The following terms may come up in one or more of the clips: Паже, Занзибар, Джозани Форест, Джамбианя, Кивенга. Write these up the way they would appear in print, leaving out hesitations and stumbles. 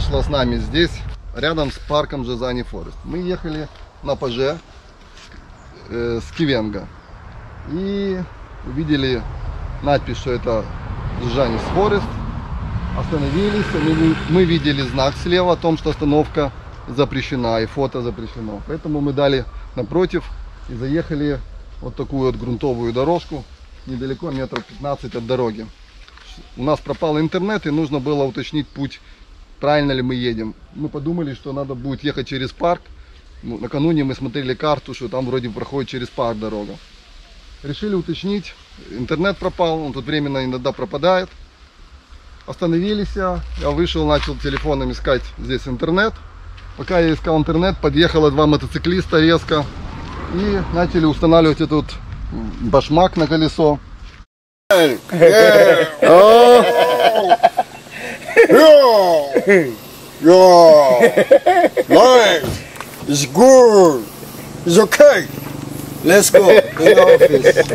произошла с нами здесь, рядом с парком Джозани Форест. Мы ехали на Паже с Кивенга и увидели надпись, что это Джозани Форест. Остановились, мы видели знак слева о том, что остановка запрещена и фото запрещено. Поэтому мы дали напротив и заехали вот такую вот грунтовую дорожку, недалеко, метров 15 от дороги. У нас пропал интернет, и нужно было уточнить путь, правильно ли мы едем. Мы подумали, что надо будет ехать через парк. Накануне мы смотрели карту, что там вроде проходит через парк дорога. Решили уточнить, интернет пропал, он тут временно иногда пропадает. Остановились, я вышел, начал телефоном искать здесь интернет. Пока я искал интернет, подъехало два мотоциклиста резко и начали устанавливать этот башмак на колесо. It's good. It's okay. Let's go in office.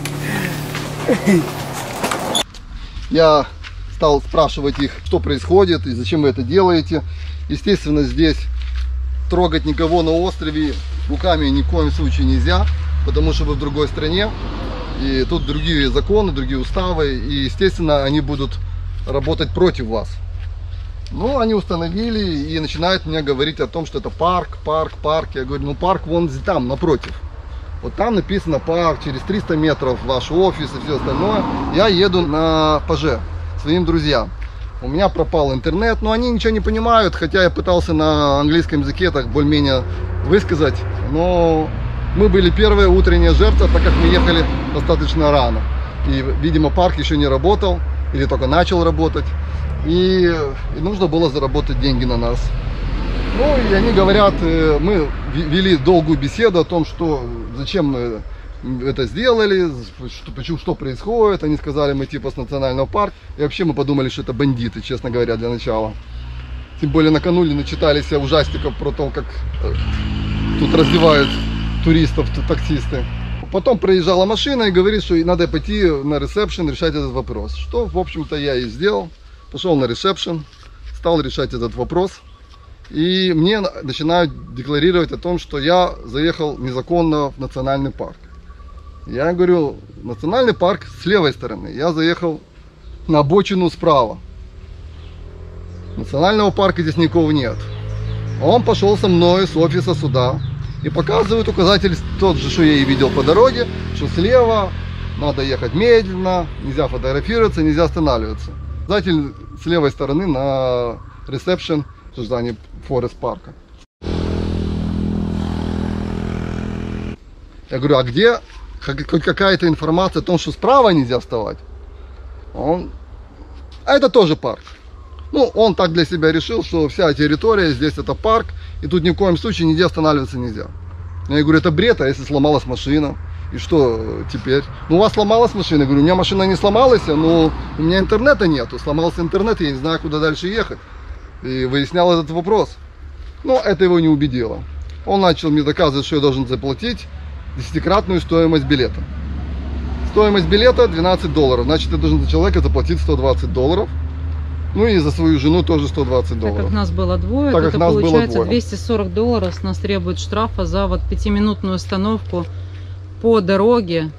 Я стал спрашивать их, что происходит и зачем вы это делаете. Естественно, здесь трогать никого на острове руками ни в коем случае нельзя, потому что вы в другой стране, и тут другие законы, другие уставы, и, естественно, они будут работать против вас. Ну, они установили и начинают мне говорить о том, что это парк, парк, парк. Я говорю, ну парк вон там, напротив. Вот там написано парк, через 300 метров ваш офис и все остальное. Я еду на Паже своим друзьям. У меня пропал интернет, но они ничего не понимают, хотя я пытался на английском языке так более-менее высказать. Но мы были первая утренняя жертва, так как мы ехали достаточно рано. И, видимо, парк еще не работал или только начал работать. И нужно было заработать деньги на нас. Ну и они говорят, мы вели долгую беседу о том, что зачем мы это сделали, что происходит. Они сказали, мы типа с национального парка. И вообще мы подумали, что это бандиты, честно говоря, для начала. Тем более накануне начитались ужастиков про то, как тут раздевают туристов, таксисты. Потом проезжала машина и говорит, что надо пойти на ресепшн решать этот вопрос. Что, в общем-то, я и сделал. Пошел на ресепшн, стал решать этот вопрос, и мне начинают декларировать о том, что я заехал незаконно в национальный парк. Я говорю, национальный парк с левой стороны, я заехал на обочину справа. Национального парка здесь никого нет. Он пошел со мной с офиса сюда и показывает указатель тот же, что я и видел по дороге, что слева надо ехать медленно, нельзя фотографироваться, нельзя останавливаться. Указатель с левой стороны на ресепшн Джозани Форест парка. Я говорю, а где какая-то информация о том, что справа нельзя вставать? А это тоже парк. Ну, он так для себя решил, что вся территория здесь это парк, и тут ни в коем случае нигде останавливаться нельзя. Я говорю, это бред, а если сломалась машина? И что теперь? Ну, у вас сломалась машина. Я говорю, у меня машина не сломалась, но у меня интернета нету. Сломался интернет, я не знаю, куда дальше ехать. И выяснял этот вопрос. Но это его не убедило. Он начал мне доказывать, что я должен заплатить 10-кратную стоимость билета. Стоимость билета $12. Значит, я должен за человека заплатить $120. Ну и за свою жену тоже $120. Так как нас было двое, так это получается было двое. $240 с нас требует штрафа за вот 5-минутную остановку по дороге,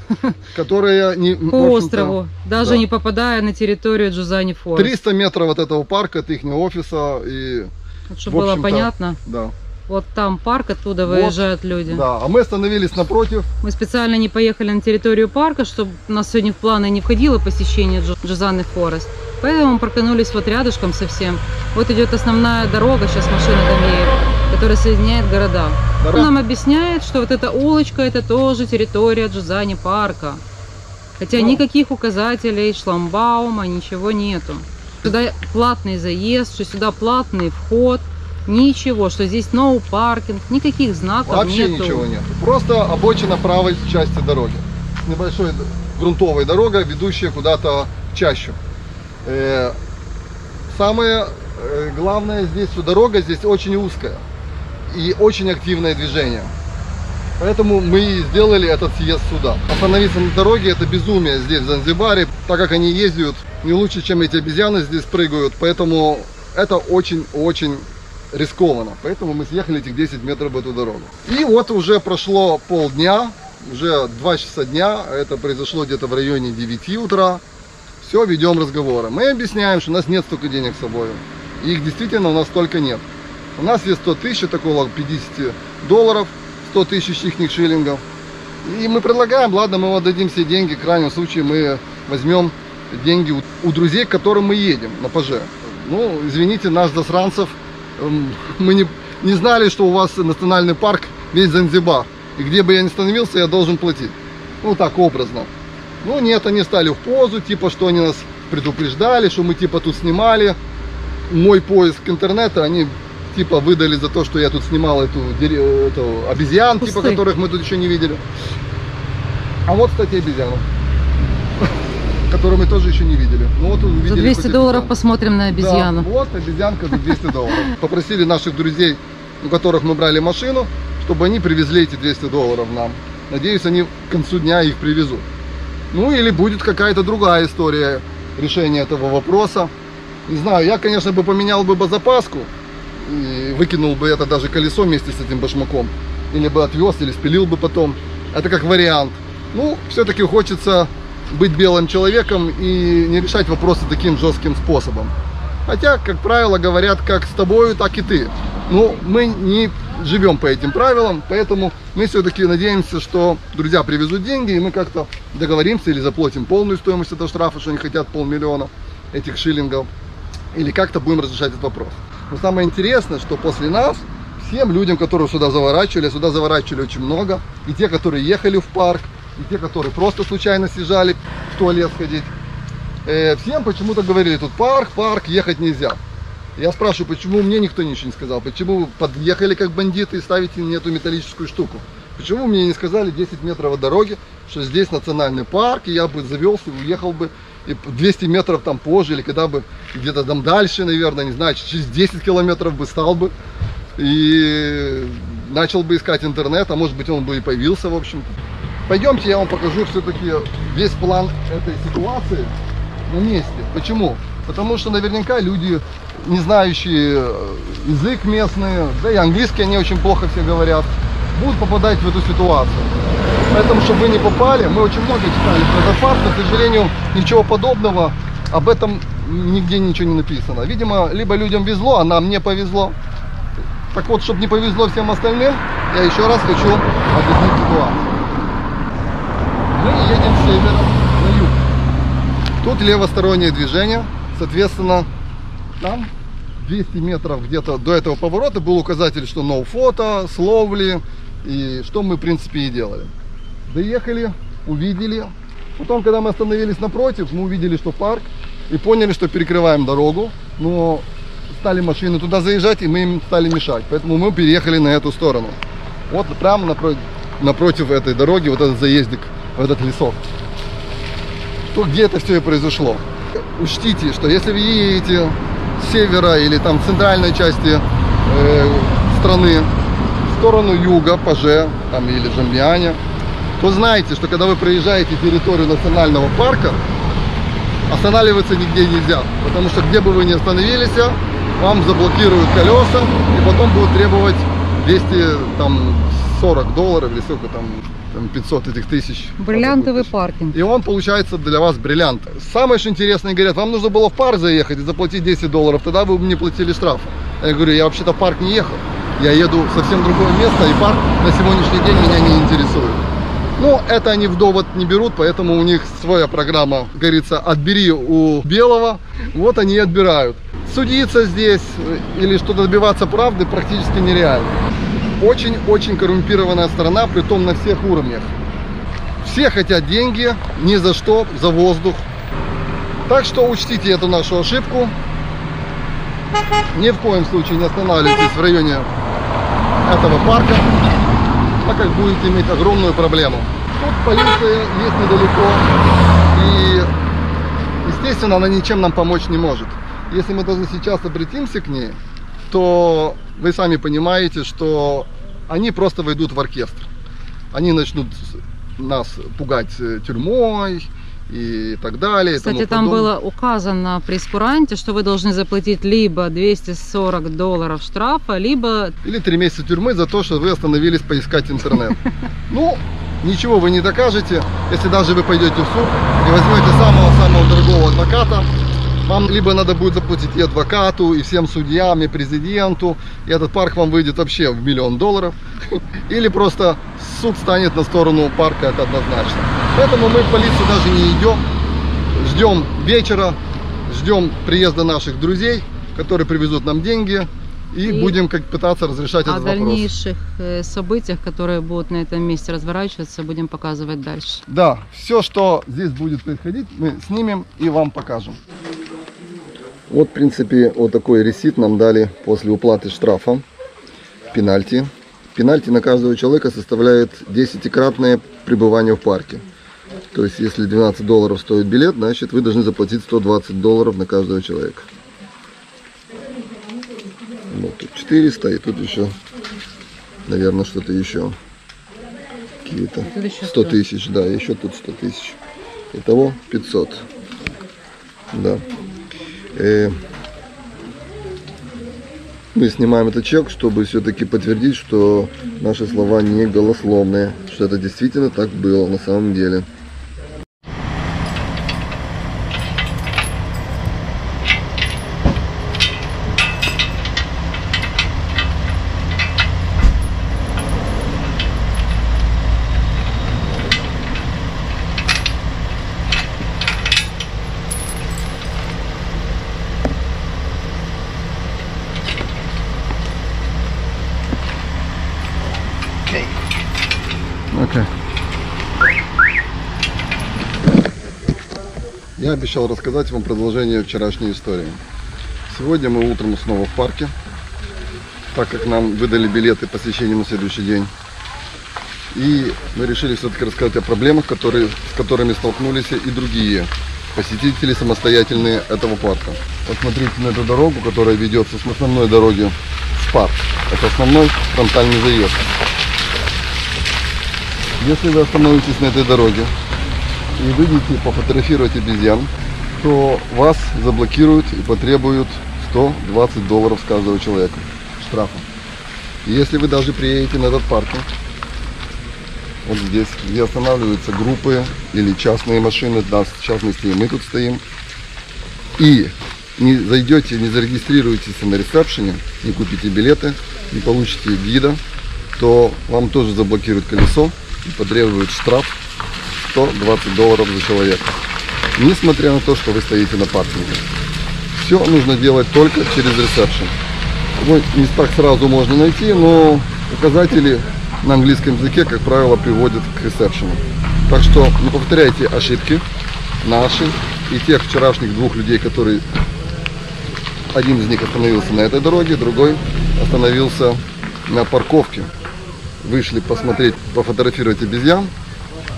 которая не, по острову, даже да, не попадая на территорию Джозани Форест. 300 метров от этого парка, от их офиса. И, вот, чтобы было понятно, да, вот там парк, оттуда вот выезжают люди. Да, а мы остановились напротив. Мы специально не поехали на территорию парка, чтобы у нас сегодня в планы не входило посещение Джозани Форест. Поэтому мы проканулись вот рядышком совсем. Вот идет основная дорога, сейчас машина доедет, которая соединяет города. Он нам объясняет, что вот эта улочка, это тоже территория Джозани парка. Хотя никаких указателей, шламбаума, ничего нету. Сюда платный заезд, что сюда платный вход, ничего, что здесь no паркинг, никаких знаков вообще нету. Ничего нет. Просто обочина правой части дороги. Небольшой грунтовой дорога, ведущая куда-то в чащу. Самое главное здесь, что дорога здесь очень узкая. И очень активное движение. Поэтому мы и сделали этот съезд сюда. Остановиться на дороге — это безумие здесь, в Занзибаре. Так как они ездят не лучше, чем эти обезьяны здесь прыгают. Поэтому это очень-очень рискованно, поэтому мы съехали этих 10 метров в эту дорогу. И вот уже прошло полдня, уже 2 часа дня, это произошло где-то в районе 9 утра. Все, ведем разговоры. Мы объясняем, что у нас нет столько денег с собой. И их действительно у нас столько нет. У нас есть 100 тысяч, это около $50, 100 тысяч ихних шиллингов. И мы предлагаем, ладно, мы отдадим все деньги, в крайнем случае мы возьмем деньги у друзей, к которым мы едем на Паже. Ну, извините, наш засранцев, мы не знали, что у вас национальный парк весь Занзибар. И где бы я ни становился, я должен платить. Ну, так образно. Ну, нет, они стали в позу, типа, что они нас предупреждали, что мы, типа, тут снимали. Мой поиск интернета, они, типа, выдали за то, что я тут снимал эту обезьян, типа, которых мы тут еще не видели. А вот, кстати, обезьяна, которую мы тоже еще не видели. Ну, вот, за $200 посмотрим на обезьяну. Да, вот, обезьянка за $200. Попросили наших друзей, у которых мы брали машину, чтобы они привезли эти $200 нам. Надеюсь, они к концу дня их привезут. Ну, или будет какая-то другая история решения этого вопроса. Не знаю, я, конечно, бы поменял бы запаску, и выкинул бы это даже колесо вместе с этим башмаком. Или бы отвез, или спилил бы потом. Это как вариант. Ну, все-таки хочется быть белым человеком и не решать вопросы таким жестким способом. Хотя, как правило, говорят, как с тобою, так и ты. Ну, мы не живем по этим правилам, поэтому мы все-таки надеемся, что друзья привезут деньги, и мы как-то договоримся или заплатим полную стоимость этого штрафа, что они хотят $500 000 этих шиллингов, или как-то будем разрешать этот вопрос. Но самое интересное, что после нас всем людям, которые сюда заворачивали очень много, и те, которые ехали в парк, и те, которые просто случайно съезжали в туалет сходить, всем почему-то говорили, тут парк, ехать нельзя. Я спрашиваю, почему мне никто ничего не сказал? Почему вы подъехали как бандиты и ставите мне эту металлическую штуку? Почему мне не сказали 10 метров от дороги, что здесь национальный парк, и я бы завелся, уехал бы, и 200 метров там позже, или когда бы где-то там дальше, наверное, не знаю, через 10 километров бы стал бы, и начал бы искать интернет, а может быть он бы и появился, в общем-то. Пойдемте, я вам покажу все-таки весь план этой ситуации на месте. Почему? Потому что наверняка люди, не знающие язык местный, да и английский они очень плохо все говорят, будут попадать в эту ситуацию. Поэтому, чтобы вы не попали, мы очень много читали про этот парк, но, к сожалению, ничего подобного, об этом нигде ничего не написано. Видимо, либо людям везло, а нам не повезло. Так вот, чтобы не повезло всем остальным, я еще раз хочу объяснить ситуацию. Мы едем с севера на юг. Тут левостороннее движение, соответственно, там 200 метров где-то до этого поворота был указатель, что no photo, slowly, и что мы, в принципе, и делали. Доехали, увидели. Потом, когда мы остановились напротив, мы увидели, что парк, и поняли, что перекрываем дорогу, но стали машины туда заезжать, и мы им стали мешать. Поэтому мы переехали на эту сторону. Вот прямо напротив этой дороги, вот этот заездик, в этот лесок. То, где это все и произошло. Учтите, что если вы едете с севера или там центральной части страны в сторону юга, Паже там, или Джамбианя, то знайте, что когда вы проезжаете территорию национального парка, останавливаться нигде нельзя, потому что где бы вы ни остановились, вам заблокируют колеса и потом будут требовать $240 или сколько там 500 этих тысяч. Бриллиантовый паркинг. И он получается для вас бриллиант. Самое же интересное, говорят, вам нужно было в парк заехать и заплатить $10, тогда вы бы не платили штраф. Я говорю, я вообще-то в парк не ехал, я еду в совсем другое место, и парк на сегодняшний день меня не интересует. Ну, это они в довод не берут, поэтому у них своя программа, как говорится, отбери у белого, вот они и отбирают. Судиться здесь или что-то добиваться правды практически нереально. Очень-очень коррумпированная страна, притом на всех уровнях. Все хотят деньги, ни за что, за воздух. Так что учтите эту нашу ошибку. Ни в коем случае не останавливайтесь в районе этого парка, так как будете иметь огромную проблему. Тут полиция есть недалеко, и, естественно, она ничем нам помочь не может. Если мы даже сейчас обратимся к ней, то вы сами понимаете, что они просто войдут в оркестр. Они начнут нас пугать тюрьмой и так далее. Кстати, и там было указано при прейскуранте, что вы должны заплатить либо $240 штрафа, либо... Или 3 месяца тюрьмы за то, что вы остановились поискать интернет. Ну, ничего вы не докажете, если даже вы пойдете в суд и возьмете самого-самого дорогого адвоката. Вам либо надо будет заплатить и адвокату, и всем судьям, и президенту, и этот парк вам выйдет вообще в $1 миллион. Или просто суд станет на сторону парка, это однозначно. Поэтому мы в полицию даже не идем. Ждем вечера, ждем приезда наших друзей, которые привезут нам деньги. И будем пытаться разрешать этот вопрос. О дальнейших событиях, которые будут на этом месте разворачиваться, будем показывать дальше. Да, все, что здесь будет происходить, мы снимем и вам покажем. Вот, в принципе, вот такой ресит нам дали после уплаты штрафа, пенальти. Пенальти на каждого человека составляет 10-кратное пребывание в парке. То есть, если $12 стоит билет, значит, вы должны заплатить $120 на каждого человека. Вот тут 400, и тут еще, наверное, что-то еще. Какие-то 100 тысяч, да, еще тут 100 тысяч. Итого 500. Да. Мы снимаем этот чек, чтобы все-таки подтвердить, что наши слова не голословные, что это действительно так было на самом деле. Я обещал рассказать вам продолжение вчерашней истории. Сегодня мы утром снова в парке, так как нам выдали билеты посещения на следующий день. И мы решили все-таки рассказать о проблемах, с которыми столкнулись и другие посетители самостоятельные этого парка. Посмотрите на эту дорогу, которая ведется с основной дороги в парк. Это основной фронтальный заезд. Если вы остановитесь на этой дороге и выйдете пофотографировать обезьян, то вас заблокируют и потребуют $120 с каждого человека штрафа. Если вы даже приедете на этот парк, вот здесь, где останавливаются группы или частные машины, да, в частности и мы тут стоим, и не зайдете, не зарегистрируетесь на ресепшене, не купите билеты, не получите гида, то вам тоже заблокируют колесо и потребуют штраф $120 за человека, несмотря на то, что вы стоите на паркинге. Все нужно делать только через ресепшн. Ну, не так сразу можно найти, но указатели на английском языке, как правило, приводят к ресепшну. Так что не повторяйте ошибки наши и тех вчерашних двух людей, которые... Один из них остановился на этой дороге, другой остановился на парковке. Вышли посмотреть, пофотографировать обезьян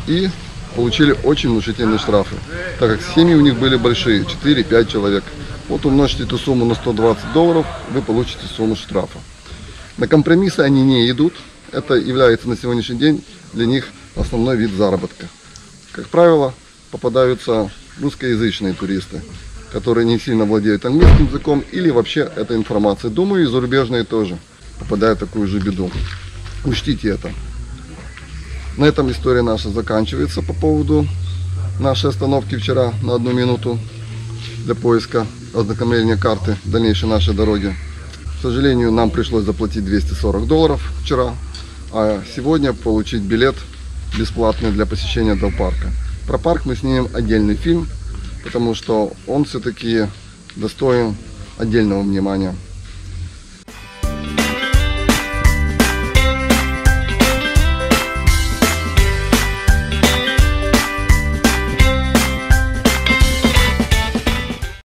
и... получили очень внушительные штрафы, так как семьи у них были большие, 4-5 человек. Вот умножьте эту сумму на $120, вы получите сумму штрафа. На компромиссы они не идут, это является на сегодняшний день для них основной вид заработка. Как правило, попадаются русскоязычные туристы, которые не сильно владеют английским языком или вообще этой информацией. Думаю, и зарубежные тоже попадают в такую же беду. Учтите это. На этом история наша заканчивается по поводу нашей остановки вчера на 1 минуту для поиска ознакомления карты дальнейшей нашей дороги. К сожалению, нам пришлось заплатить $240 вчера, а сегодня получить билет бесплатный для посещения этого парка. Про парк мы снимем отдельный фильм, потому что он все-таки достоин отдельного внимания.